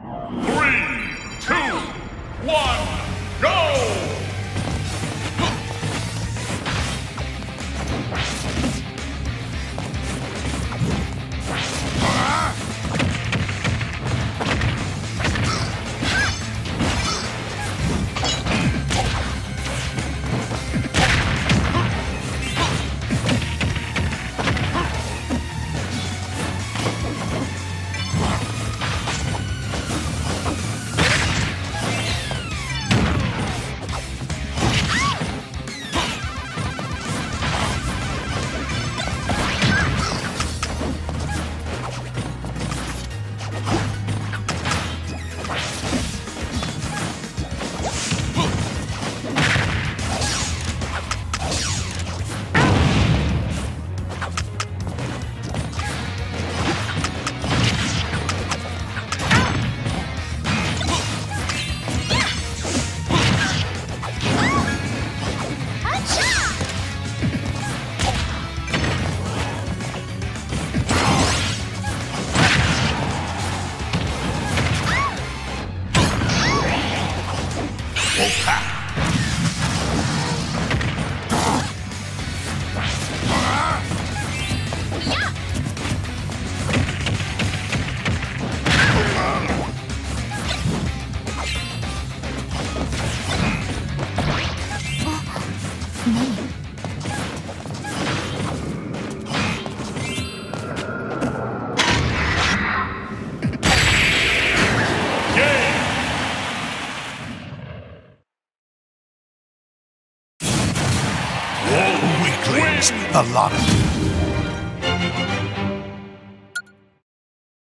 3, 2, 1, go! A lot of you.